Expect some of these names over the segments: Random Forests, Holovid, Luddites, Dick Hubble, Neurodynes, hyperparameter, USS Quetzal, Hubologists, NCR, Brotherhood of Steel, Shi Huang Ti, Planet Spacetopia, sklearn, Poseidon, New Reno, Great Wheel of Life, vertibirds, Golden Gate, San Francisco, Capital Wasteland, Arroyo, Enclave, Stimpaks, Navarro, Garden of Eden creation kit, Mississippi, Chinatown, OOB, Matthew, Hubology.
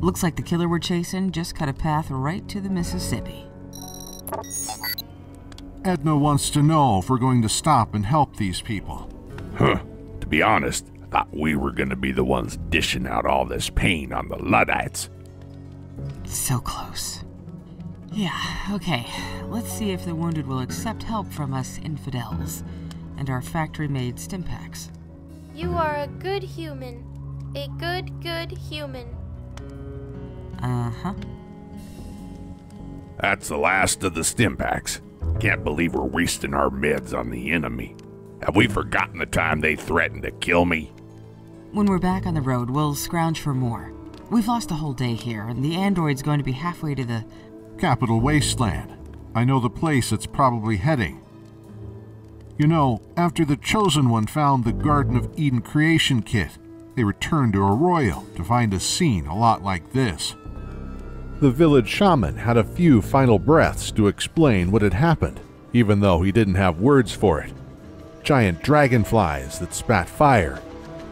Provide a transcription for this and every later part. Looks like the killer we're chasing just cut a path right to the Mississippi. Edna wants to know if we're going to stop and help these people. Huh. To be honest, I thought we were going to be the ones dishing out all this pain on the Luddites. So close. Yeah, okay. Let's see if the wounded will accept help from us infidels and our factory-made Stimpaks. You are a good human. A good, good human. Uh-huh. That's the last of the Stimpaks. Can't believe we're wasting our meds on the enemy. Have we forgotten the time they threatened to kill me? When we're back on the road, we'll scrounge for more. We've lost a whole day here, and the android's going to be halfway to the... Capital Wasteland. I know the place it's probably heading. You know, after the Chosen One found the Garden of Eden creation kit, they returned to Arroyo to find a scene a lot like this. The village shaman had a few final breaths to explain what had happened, even though he didn't have words for it. Giant dragonflies that spat fire,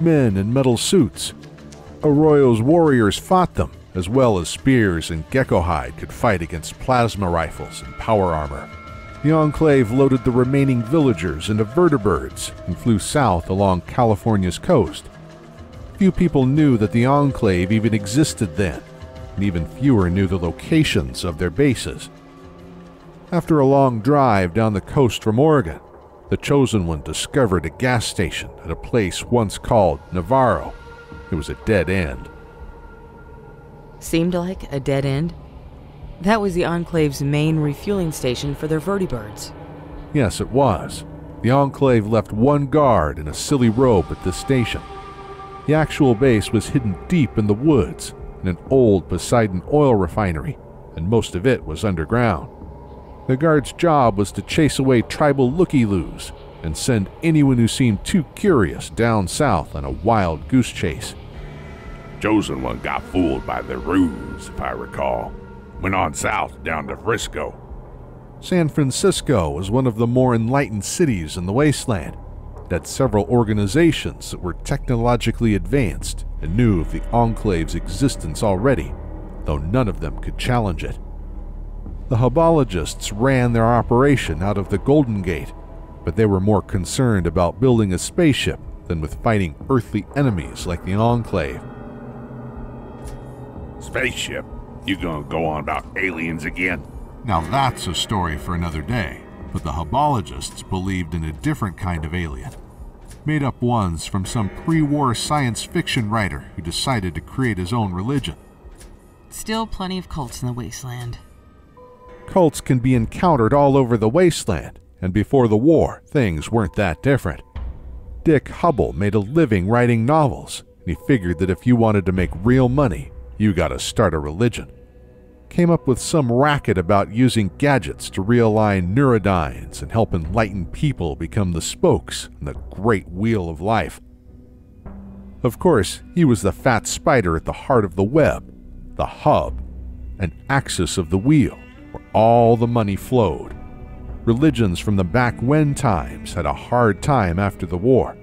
men in metal suits. Arroyo's warriors fought them, as well as spears and gecko hide could fight against plasma rifles and power armor. The Enclave loaded the remaining villagers into vertibirds and flew south along California's coast. Few people knew that the Enclave even existed then, and even fewer knew the locations of their bases. After a long drive down the coast from Oregon, the Chosen One discovered a gas station at a place once called Navarro. It was a dead end. Seemed like a dead end? That was the Enclave's main refueling station for their vertibirds. Yes, it was. The Enclave left one guard in a silly robe at this station. The actual base was hidden deep in the woods in an old Poseidon oil refinery, and most of it was underground. The guard's job was to chase away tribal looky-loos and send anyone who seemed too curious down south on a wild goose chase. Chosen One got fooled by the ruse, if I recall. Went on south down to Frisco. San Francisco was one of the more enlightened cities in the wasteland. Had several organizations that were technologically advanced and knew of the Enclave's existence already, though none of them could challenge it. The Hubologists ran their operation out of the Golden Gate, but they were more concerned about building a spaceship than with fighting earthly enemies like the Enclave. Spaceship? You gonna go on about aliens again? Now that's a story for another day, but the Hubologists believed in a different kind of alien. Made up ones from some pre-war science fiction writer who decided to create his own religion. Still plenty of cults in the wasteland. Cults can be encountered all over the wasteland, and before the war, things weren't that different. Dick Hubble made a living writing novels, and he figured that if you wanted to make real money, you gotta start a religion. Came up with some racket about using gadgets to realign Neurodynes and help enlightened people become the spokes in the Great Wheel of Life. Of course, he was the fat spider at the heart of the web, the hub, an axis of the wheel where all the money flowed. Religions from the back when times had a hard time after the war,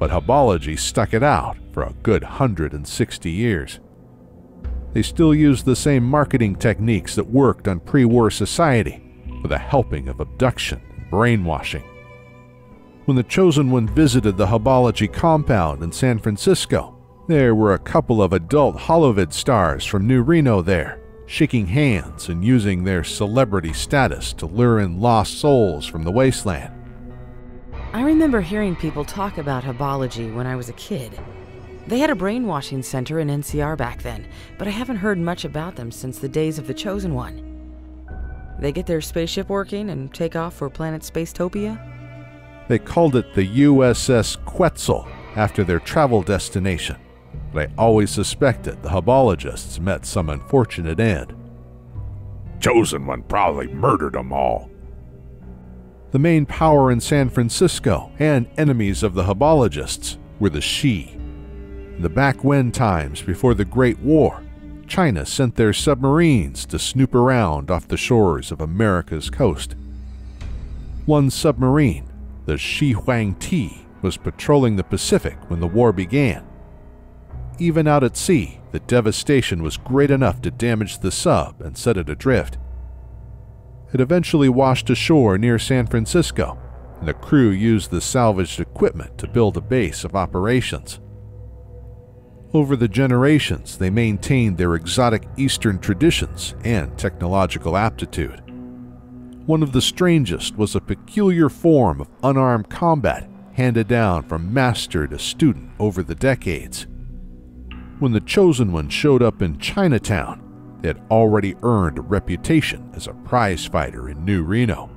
but Hubology stuck it out for a good 160 years. They still used the same marketing techniques that worked on pre-war society, with a helping of abduction and brainwashing. When the Chosen One visited the Hubology compound in San Francisco, there were a couple of adult Holovid stars from New Reno there, shaking hands and using their celebrity status to lure in lost souls from the wasteland. I remember hearing people talk about Hubology when I was a kid. They had a brainwashing center in NCR back then, but I haven't heard much about them since the days of the Chosen One. They get their spaceship working and take off for Planet Spacetopia? They called it the USS Quetzal after their travel destination, but I always suspected the Hubologists met some unfortunate end. Chosen One probably murdered them all. The main power in San Francisco and enemies of the Hubologists were the Shi. In the back when times before the Great War, China sent their submarines to snoop around off the shores of America's coast. One submarine, the Shi Huang Ti, was patrolling the Pacific when the war began. even out at sea, the devastation was great enough to damage the sub and set it adrift. It eventually washed ashore near San Francisco, and the crew used the salvaged equipment to build a base of operations. Over the generations, they maintained their exotic Eastern traditions and technological aptitude. One of the strangest was a peculiar form of unarmed combat handed down from master to student over the decades. When the Chosen One showed up in Chinatown, they had already earned a reputation as a prizefighter in New Reno.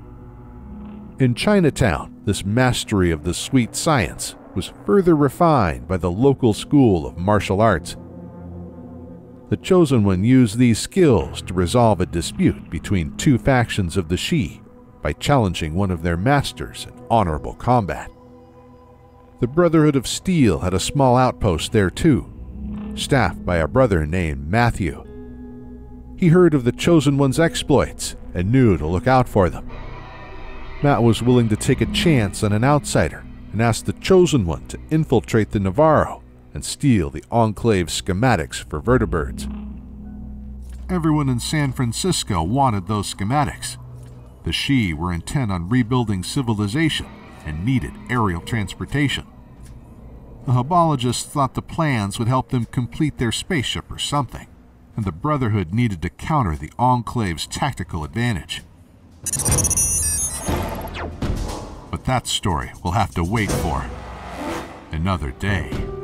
In Chinatown, this mastery of the sweet science was further refined by the local school of martial arts. The Chosen One used these skills to resolve a dispute between two factions of the Shi by challenging one of their masters in honorable combat. The Brotherhood of Steel had a small outpost there too, staffed by a brother named Matthew. He heard of the Chosen One's exploits and knew to look out for them. Matt was willing to take a chance on an outsider and asked the Chosen One to infiltrate the Navarro and steal the Enclave's schematics for vertibirds. Everyone in San Francisco wanted those schematics. The Shi were intent on rebuilding civilization and needed aerial transportation. The Hubologists thought the plans would help them complete their spaceship or something, and the Brotherhood needed to counter the Enclave's tactical advantage. But that story we'll have to wait for another day.